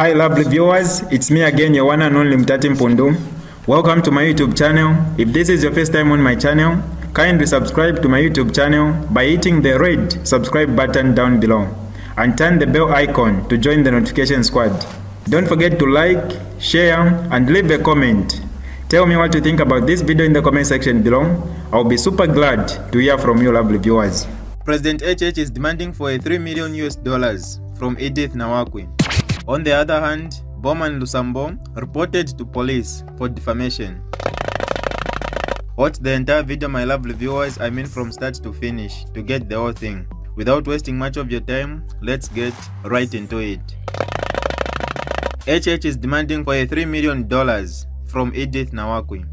Hi lovely viewers, it's me again, your one and only Mutati Mpundu. Welcome to my YouTube channel. If this is your first time on my channel, kindly subscribe to my YouTube channel by hitting the red subscribe button down below and turn the bell icon to join the notification squad. Don't forget to like, share and leave a comment. Tell me what you think about this video in the comment section below. I'll be super glad to hear from you lovely viewers. President HH is demanding for a $3 million US from Edith Nawakwi. On the other hand, Bowman Lusambo reported to police for defamation. Watch the entire video my lovely viewers, I mean from start to finish, to get the whole thing. Without wasting much of your time, let's get right into it. HH is demanding for a $3 million from Edith Nawakwi.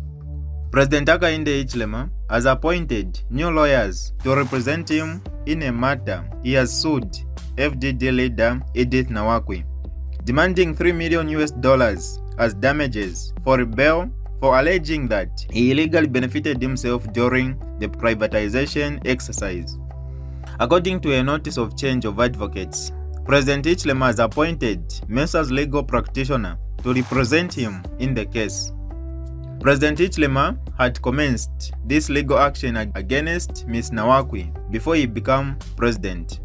President Hakainde Hichilema has appointed new lawyers to represent him in a matter he has sued FDD leader Edith Nawakwi, demanding $3 million US as damages for a bail for alleging that he illegally benefited himself during the privatization exercise. According to a notice of change of advocates, President Hichilema has appointed Messrs legal practitioner to represent him in the case. President Hichilema had commenced this legal action against Ms. Nawakwi before he became president.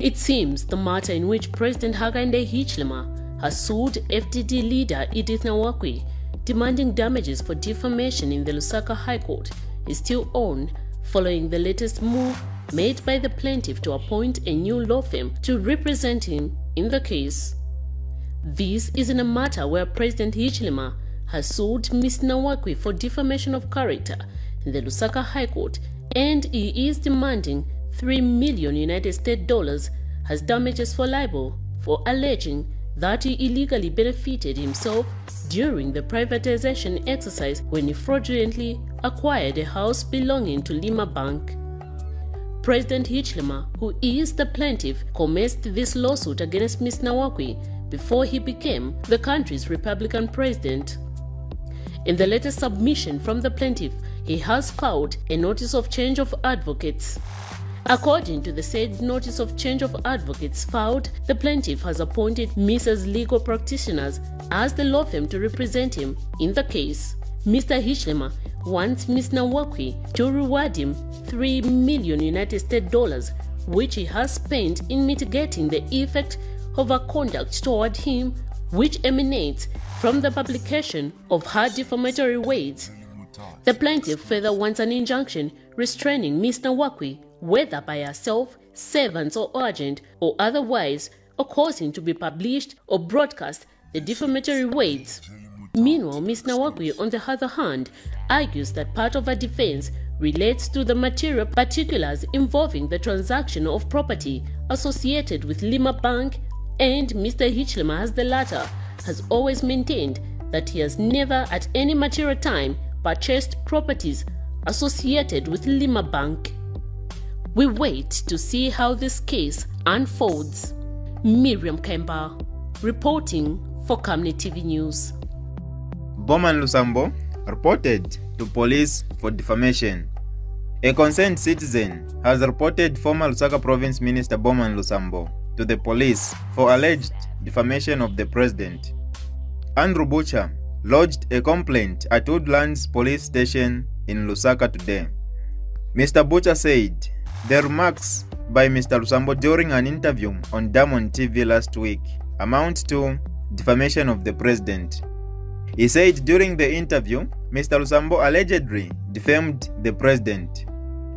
It seems the matter in which President Hakainde Hichilema has sued FDD leader Edith Nawakwi, demanding damages for defamation in the Lusaka High Court, is still on, following the latest move made by the plaintiff to appoint a new law firm to represent him in the case. This is in a matter where President Hichilema has sued Ms. Nawakwi for defamation of character in the Lusaka High Court, and he is demanding $3 million US as damages for libel for alleging that he illegally benefited himself during the privatization exercise when he fraudulently acquired a house belonging to Lima Bank. President Hichilema, who is the plaintiff, commenced this lawsuit against Ms. Nawakwi before he became the country's Republican president. In the latest submission from the plaintiff, he has filed a notice of change of advocates. According to the said notice of change of advocates filed, the plaintiff has appointed Mrs. legal practitioners as the law firm to represent him in the case. Mr. Hichilema wants Ms. Nawakwi to reward him $3 million US, which he has spent in mitigating the effect of her conduct toward him, which emanates from the publication of her defamatory words. The plaintiff further wants an injunction restraining Ms. Nawakwi, whether by herself, servants or urgent, or otherwise, or causing to be published or broadcast the defamatory words. Meanwhile, Ms. Nawakwi, on the other hand, argues that part of her defense relates to the material particulars involving the transaction of property associated with Lima Bank, and Mr. Hichilema, as the latter, has always maintained that he has never at any material time purchased properties associated with Lima Bank. We wait to see how this case unfolds. Miriam Kemba, reporting for Kamni TV News. Bowman Lusambo reported to police for defamation. A concerned citizen has reported former Lusaka Province Minister Bowman Lusambo to the police for alleged defamation of the president. Andrew Bocha lodged a complaint at Woodlands Police Station in Lusaka today. Mr. Bocha said the remarks by Mr. Lusambo during an interview on Damon TV last week amount to defamation of the president. He said during the interview, Mr. Lusambo allegedly defamed the president.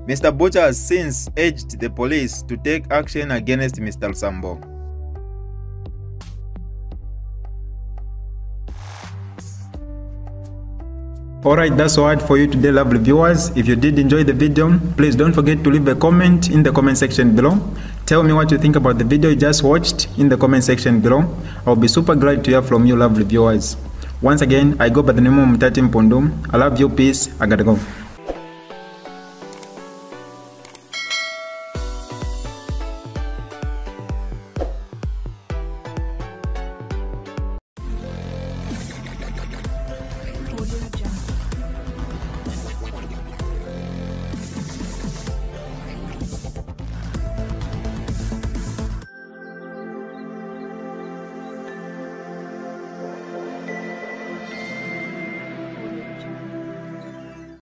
Mr. Bocha has since urged the police to take action against Mr. Lusambo. Alright, that's all right for you today lovely viewers. If you did enjoy the video, please don't forget to leave a comment in the comment section below. Tell me what you think about the video you just watched in the comment section below. I'll be super glad to hear from you lovely viewers. Once again, I go by the name of Mutati Mpundu. I love you, peace, I gotta go.